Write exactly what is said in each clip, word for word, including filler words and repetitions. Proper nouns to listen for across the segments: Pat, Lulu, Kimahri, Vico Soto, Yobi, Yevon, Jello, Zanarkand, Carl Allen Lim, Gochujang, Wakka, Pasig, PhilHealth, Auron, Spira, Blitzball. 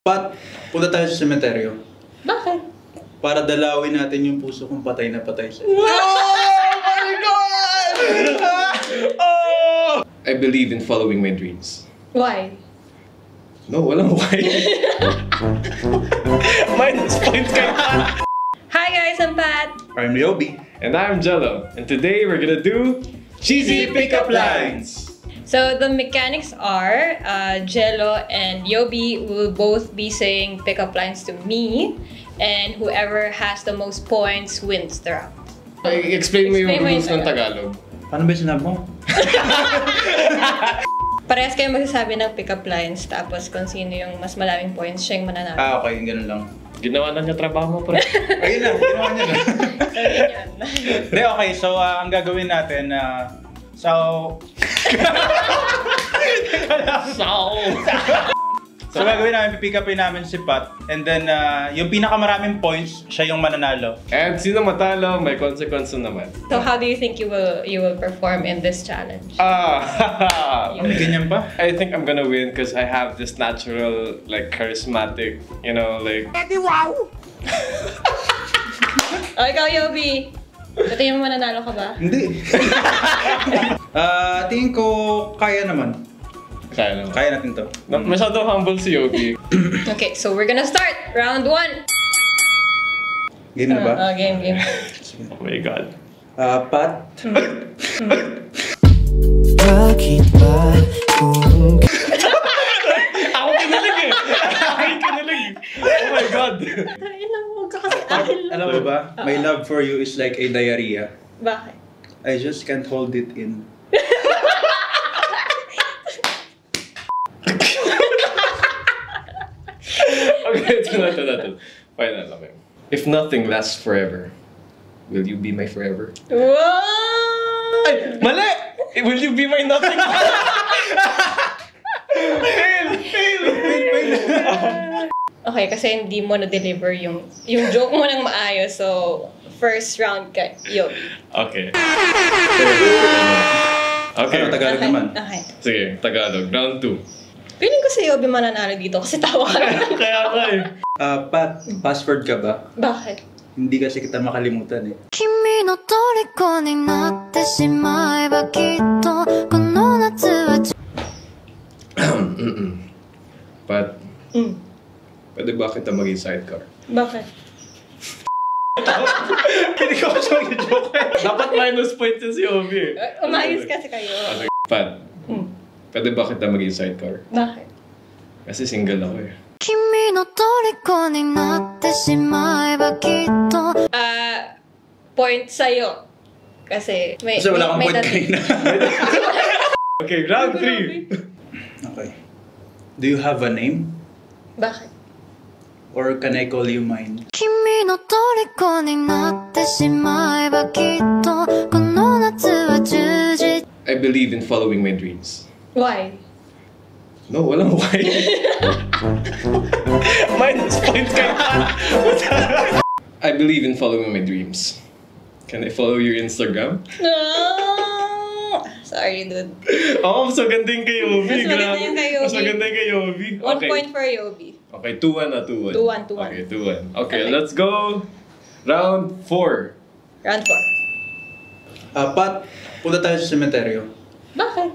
Pat, punta tayo sa sementeryo. Bakit? Para dalawin natin yung puso kong patay na patay sa'yo. No! Oh my God! Oh! I believe in following my dreams. Why? No, walang why. Minus point ka na. Hi guys, I'm Pat. I'm Yobi. And I'm Jello. And today we're gonna do Cheesy Pickup Lines! So the mechanics are uh, Jello and Yobi will both be saying pickup lines to me, and whoever has the most points wins the round. Explain, Explain mo yung rules ng Tagalog. Paano ba sinabi mo? Parehas kayo magsasabi ng pickup lines, tapos kung sino yung mas malaming points, siya yung mananalo. Ah, okay. Ganun lang. Ginawa na niya trabaho mo, pre. Ayun lang. Ginawa niya lang. So, yun. De, okay, so uh, ang gagawin natin, uh, so... so, so gagawin namin, pipikapin namin si Pat. And then, uh, yung pinakamaraming points, siya yung mananalo. And sino matalo, may consequence naman. So how do you think you will you will perform in this challenge? Ah, uh, ganyan pa? I think I'm gonna win because I have this natural, like, charismatic, you know, like... Wow! O, ikaw, Yobi! Pati yung mananalo ka ba? Hindi. Ah, uh, tingin ko kaya naman. Kaya naman. Kaya natin to. Mm. Masyado humble si Yobi. Okay, so we're gonna start round one. Game na ba? Uh, oh, game, game. Oh my God. Ah, uh, Pat. Bakit ba kung... Ako kinilig eh! Ako kinilig! Oh my God! Alam mo ba, my love for you is like a diarrhea. Bakit? I just can't hold it in. Okay, ito na, ito na, ito. Final na lang. If nothing lasts forever, will you be my forever? Whoa! Ay, mali! Will you be my nothing? Fail! Fail! Fail! Okay, kasi hindi mo na-deliver yung yung joke mo nang maayos, so first round ka, Yobi. Okay. Okay. Ano, Tagalog okay. naman? Okay. Sige, Tagalog. Round two. Piling ko si Yobi mananalo dito kasi tawa ka lang. Kaya ka eh. Uh, Pat, password ka ba? Bakit? Hindi kasi kita makalimutan eh. Kimi no toriko ni natte shimai ba kitto kono natsu wa... Pat. Mm. Pwede ba kita maging sidecar? Bakit? Hindi ko siya mag-joke. Dapat minus points si Yobi. Umayos kasi kayo. Pat, hmm. pwede ba kita maging sidecar? Bakit? Kasi single ako eh. Uh, point sa'yo. Kasi may... Kasi wala kang point kayo na. Okay, round three. Okay. Do you have a name? Bakit? Or can I call you mine? I believe in following my dreams. Why? No, walang why. Minus point ka na. I believe in following my dreams. Can I follow your Instagram? No! Sorry, dude. Oh, mas magandang kay Yobi. Mas magandang kay Yobi. Mas magandang kay Yobi. One okay. point for Yobi. Okay, two one na two one. two one, two one. Okay, two one. Okay, okay, let's go. Round four. Round four. Uh, Pat, punta tayo sa sementeryo. Bakit?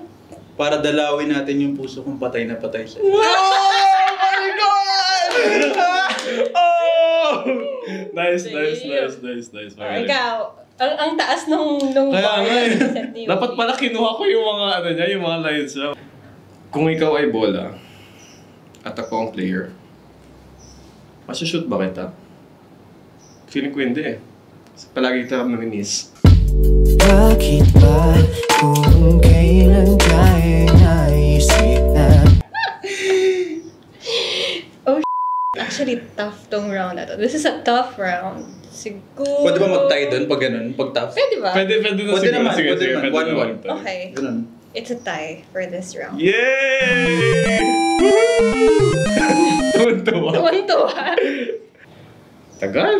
Para dalawin natin yung puso kong patay na patay sa'yo. No! Oh my God! Oh! Nice, nice, nice, nice, nice. Okay. Ikaw. Ang, ang taas nung nung Kaya, eh. Dapat pala kinuha ko yung mga ano niya, yung mga lines niya. Kung ikaw ay bola at ako ang player, masushoot ba kita? Feeling ko hindi eh. Palagi kita maninis. Bakit ba kung kailan kaya naisip na? Oh s***. Actually, tough tong round na to. This is a tough round. Siguro... Pwede ba mag-tie doon pag ganun? Pag tough? Pwede ba? Pwede, pwede na pwede siguro. Naman, sige, pwede sige, naman. Pwede naman. one one. Okay. Ganun. It's a tie for this round. Yay! Tuwan-tuwa. Tuwan-tuwa. Tagal?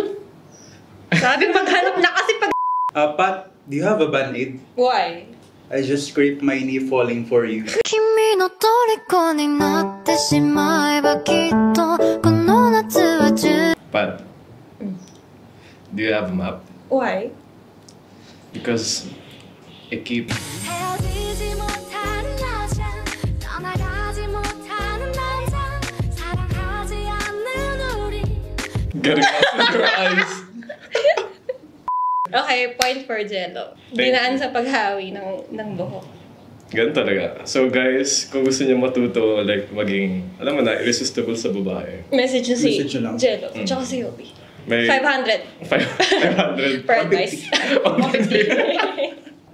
Sabi maghanap na kasi pag... Uh, Pat, do you have a band-aid? Why? I just scraped my knee falling for you. But do you have a map? Why? Because I keep getting out of your eyes. Okay, point for Jello. Dinaan sa paghawi ng, ng buhok. Ganun talaga. So guys, kung gusto niyo matuto, like, maging, alam mo na, irresistible sa babae. Message niyo si Jello. Mm. Tsaka si Yobi. five hundred. five hundred. Per advice.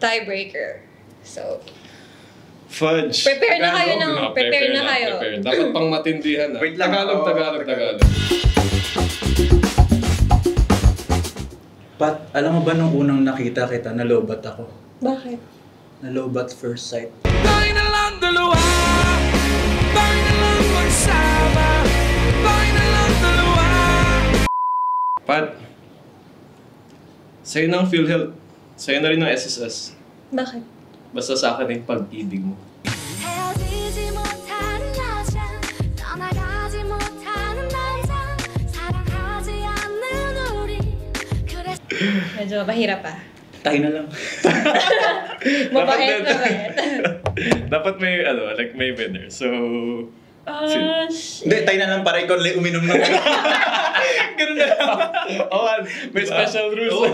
Tiebreaker. So, fudge. Prepare na kayo ng, no, prepare, prepare na kayo. Prepare. Dapat pang matindihan na. Wait lang. Tagalog, Tagalog, Tagalog. Pat, alam mo ba nung unang nakita kita, nalobat ako? Bakit? Nalobat first sight. Tayo na lang dalawa, tayo na lang magsama, tayo na lang dalawa. Pat, sa'yo na ang PhilHealth, sa'yo na rin ang S S S. Bakit? Basta sa akin yung pag-ibig mo. Medyo mahirap pa. Tayo na lang. Mabait, mabait. Dapat may, ano, like may winner. So, ah, shit. Hindi, tayo na lang para ikaw uminom na. Ganun na lang. Oh, may special rules. Oh,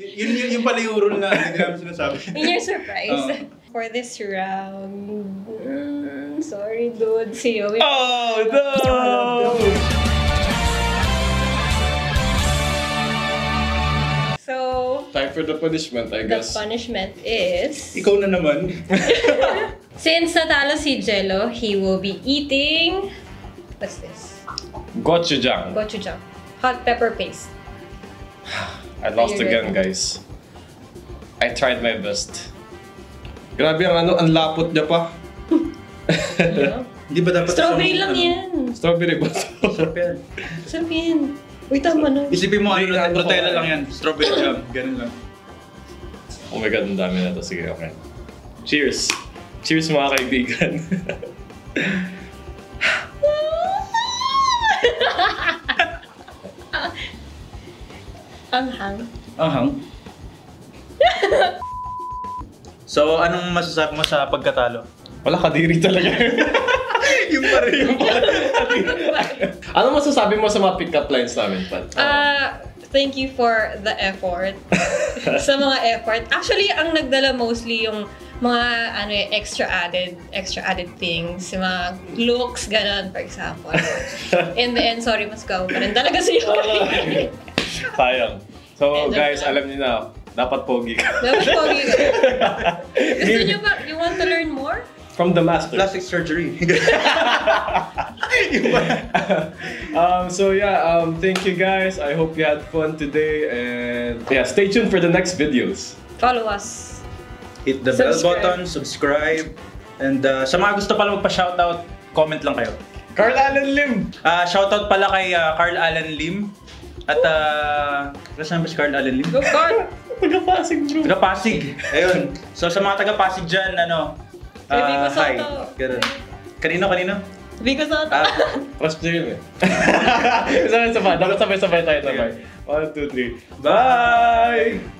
yun, yun, yung pala yung rule na hindi namin sinasabi. In your surprise. Uh, For this round, mm, sorry dude, see you. Oh, no! no. So, time for the punishment, I guess. The punishment is... Ikaw na naman. Since natalo si Jello, he will be eating... What's this? Gochujang. Gochujang. Hot pepper paste. I lost again, ready? Guys. I tried my best. Grabe ang ano, ang lapot niya pa. Hindi ba dapat... Strawberry lang yan. Strawberry ba? Sarap yan. Sarap yan. Uy, tama na. Isipin mo, ano, Nutella lang yan. Strawberry jam. Ganun lang. Oh my God, ang dami na ito. Sige, okay. Cheers! Cheers, mga kaibigan. Anghang. Anghang? So, anong masasabi mo sa pagkatalo? Wala, kadiri talaga. Yung pa rin, yung pa rin. Ano masasabi mo sa mga pick-up lines namin, Pat? Uh, uh, thank you for the effort. Sa mga effort. Actually, ang nagdala mostly yung mga ano, extra added extra added things. Mga looks, ganun, for example. In the end, sorry, mas kao pa rin talaga sa'yo. Sayang. So, guys, alam niyo na, dapat pogi ka. Dapat pogi ka. Gusto niyo ba, you want to learn more? From the master. Plastic surgery. um, so yeah, um, thank you guys. I hope you had fun today. And yeah, stay tuned for the next videos. Follow us. Hit the subscribe. bell button, subscribe. And uh, sa mga gusto pala magpa-shoutout, comment lang kayo. Carl Allen Lim! Uh, shoutout pala kay uh, Carl Allen Lim. At uh, kasama si Carl Allen Lim. Go Carl! Taga-Pasig bro! Taga-Pasig! Ayun. So sa mga taga-Pasig dyan, ano, Uh, hi. Kanino, kanino? Vico Soto. Trust me. Sabay-sabay. Dapat sabay-sabay tayo. One, two, three. Bye!